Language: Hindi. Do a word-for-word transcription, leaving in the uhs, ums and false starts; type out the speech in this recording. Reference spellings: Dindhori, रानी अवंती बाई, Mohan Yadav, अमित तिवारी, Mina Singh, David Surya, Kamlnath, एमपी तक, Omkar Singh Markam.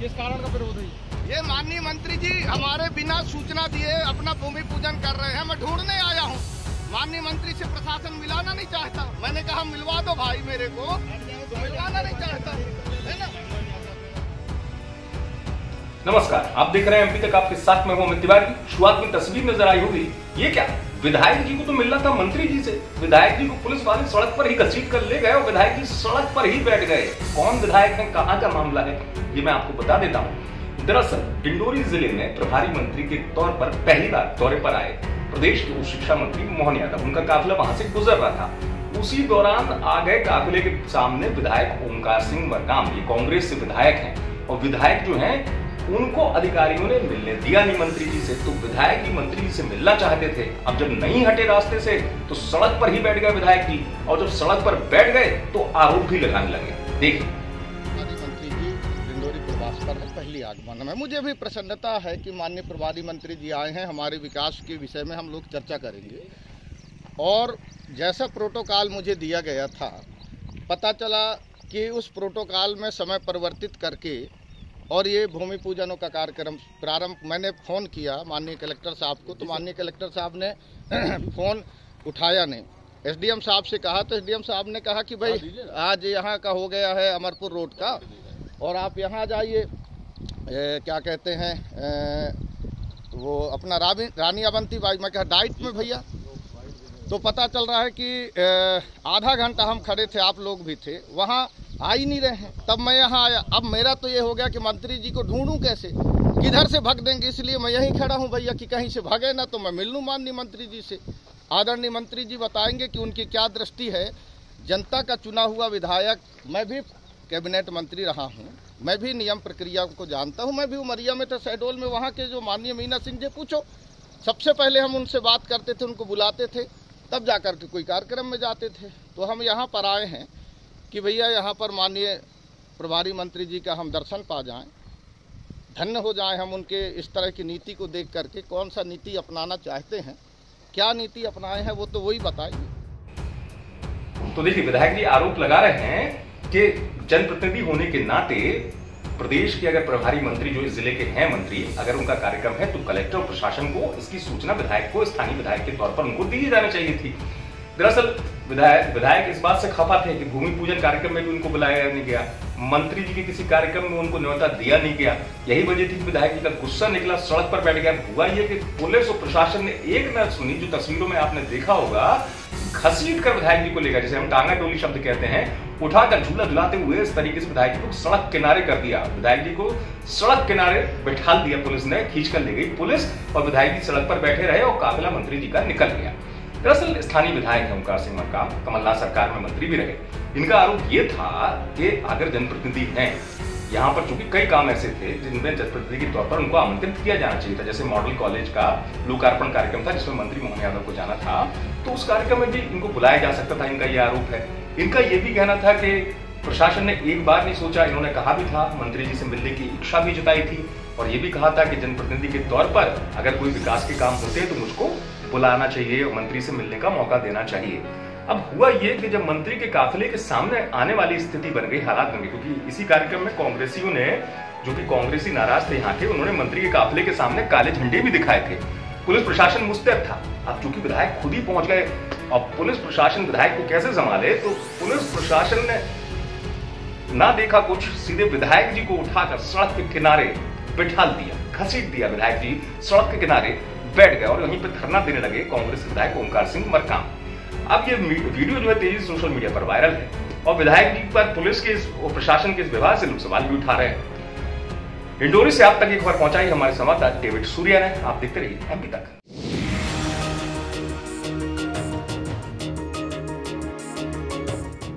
किस कारण का विरोध है? ये माननीय मंत्री जी हमारे बिना सूचना दिए अपना भूमि पूजन कर रहे हैं। मैं ढूंढने आया हूँ, माननीय मंत्री से प्रशासन मिलाना नहीं चाहता। मैंने कहा मिलवा दो भाई मेरे को, तो मिलाना नहीं चाहता है ना। नमस्कार, आप देख रहे हैं एमपी तक, आपके साथ में हूं अमित तिवारी। शुरुआत में तस्वीर नजर आई होगी, ये क्या, विधायक जी को तो मिलना था मंत्री जी से, विधायक जी को पुलिस वाले सड़क पर ही घसीट कर ले गए और विधायक जी सड़क पर ही बैठ गए। कौन विधायक है, कहाँ का मामला है, ये मैं आपको बता देता हूँ। दरअसल डिंडोरी जिले में प्रभारी मंत्री के तौर पर पहली बार दौरे पर आए प्रदेश के उच्च शिक्षा मंत्री मोहन यादव। उनका काफिला वहाँ से गुजर रहा था, उसी दौरान आ गए काफिले के सामने विधायक ओमकार सिंह मरकाम। ये कांग्रेस से विधायक है और विधायक जो है उनको अधिकारियों ने मिलने दिया नहीं मंत्री जी से, तो विधायक जी मंत्री जी से मिलना चाहते थे। अब जब नहीं हटे रास्ते से तो सड़क पर ही बैठ गए विधायक जी, और जब सड़क पर बैठ गए तो आरोप भी लगाने लगे। देखिए मंत्री जी डिंडोरी प्रवास पर पहली आगमन है, मुझे भी प्रसन्नता है कि माननीय प्रभारी मंत्री जी आए हैं। हमारे विकास के विषय में हम लोग चर्चा करेंगे और जैसा प्रोटोकॉल मुझे दिया गया था, पता चला कि उस प्रोटोकॉल में समय परिवर्तित करके और ये भूमि पूजनों का कार्यक्रम प्रारंभ। मैंने फ़ोन किया माननीय कलेक्टर साहब को, तो माननीय कलेक्टर साहब ने फ़ोन उठाया नहीं। एसडीएम साहब से कहा तो एसडीएम साहब ने कहा कि भाई आज यहाँ का हो गया है अमरपुर रोड का, और आप यहाँ जाइए क्या कहते हैं ए, वो अपना रानी रानी अवंती बाई। मैं कहा डाइट में भैया, तो पता चल रहा है कि ए, आधा घंटा हम खड़े थे, आप लोग भी थे, वहाँ आ ही नहीं रहे हैं। तब मैं यहाँ आया। अब मेरा तो ये हो गया कि मंत्री जी को ढूंढूं कैसे, किधर से भग देंगे, इसलिए मैं यहीं खड़ा हूँ भैया कि कहीं से भगे ना तो मैं मिल लूँ माननीय मंत्री जी से। आदरणीय मंत्री जी बताएंगे कि उनकी क्या दृष्टि है। जनता का चुना हुआ विधायक, मैं भी कैबिनेट मंत्री रहा हूँ, मैं भी नियम प्रक्रिया को जानता हूँ। मैं भी उमरिया में था, शहडोल में, वहाँ के जो माननीय मीना सिंह जी, पूछो, सबसे पहले हम उनसे बात करते थे, उनको बुलाते थे, तब जा कर के कोई कार्यक्रम में जाते थे। तो हम यहाँ पर आए हैं कि भैया यहाँ पर माननीय प्रभारी मंत्री जी का हम दर्शन पा जाएं, धन्य हो जाएं हम उनके इस तरह की नीति को देख करके। कौन सा नीति अपनाना चाहते हैं, क्या नीति अपनाए हैं, वो तो वही बताएंगे। तो देखिए विधायक जी आरोप लगा रहे हैं कि जनप्रतिनिधि होने के नाते प्रदेश के अगर प्रभारी मंत्री जो इस जिले के हैं मंत्री, अगर उनका कार्यक्रम है तो कलेक्टर और प्रशासन को इसकी सूचना विधायक को स्थानीय विधायक के तौर पर उनको दी जानी चाहिए थी। दरअसल विधायक विधायक इस बात से खफा थे कि भूमि पूजन कार्यक्रम में भी उनको बुलाया नहीं गया, मंत्री जी के किसी कार्यक्रम में उनको न्यौता दिया नहीं गया। यही वजह थी कि विधायक जी का गुस्सा निकला, सड़क पर बैठ गया। हुआ ये कि पुलिस और प्रशासन ने एक न सुनी, जो तस्वीरों में आपने देखा होगा, घसीट कर विधायक जी को लेकर, जैसे हम टांगा डोली शब्द कहते हैं, उठाकर झूला झुलाते हुए इस तरीके से विधायक जी को सड़क किनारे कर दिया। विधायक जी को सड़क किनारे बैठा दिया, पुलिस ने खींच कर ले गई पुलिस, और विधायक जी सड़क पर बैठे रहे और काफिला मंत्री जी का निकल गया। दरअसल स्थानीय विधायक है ओमकार सिंह मरकाम, कमलनाथ सरकार में मंत्री भी रहे। इनका आरोप ये था कि अगर जनप्रतिनिधि हैं, यहाँ पर चूंकि कई काम ऐसे थे जिनमें जनप्रतिनिधि के तौर पर उनको आमंत्रित किया जाना चाहिए था, जैसे मॉडल कॉलेज का लोकार्पण कार्यक्रम था जिसमें मंत्री मोहन यादव को जाना था, तो उस कार्यक्रम में भी इनको बुलाया जा सकता था, इनका ये आरोप है। इनका ये भी कहना था कि प्रशासन ने एक बार नहीं सोचा, इन्होंने कहा भी था, मंत्री जी से मिलने की इच्छा भी जताई थी, और ये भी कहा था कि जनप्रतिनिधि के तौर पर अगर कोई विकास के काम होते हैं तो मुझको बुलाना चाहिए और मंत्री से मिलने का मौका देना चाहिए। अब हुआ ये कि जब मंत्री के काफिले के सामने आने वाली स्थिति बन गई, हालात बन गए, क्योंकि इसी कार्यक्रम में कांग्रेसियों ने, जो कि कांग्रेसी नाराज थे यहाँ के, उन्होंने मंत्री के काफिले के सामने काले झंडे भी दिखाए थे। पुलिस प्रशासन मुस्तैद था। अब चूंकि विधायक खुद ही पहुंच गए, अब पुलिस प्रशासन विधायक को कैसे संभाले, तो पुलिस प्रशासन ने ना देखा कुछ, सीधे विधायक जी को उठाकर सड़क के किनारे बिठा दिया, घसीट दिया। विधायक जी सड़क के किनारे बैठ गए और वहीं पर धरना देने लगे कांग्रेस विधायक ओमकार सिंह मरकाम। अब ये वीडियो जो है तेजी से सोशल मीडिया पर वायरल है, और विधायक जी पर पुलिस के और प्रशासन के इस व्यवहार से लोग सवाल भी उठा रहे हैं। डिंडोरी से आप तक एक बार पहुंचाई हमारे संवाददाता डेविड सूर्या ने। आप देखते रहिए एमपी तक।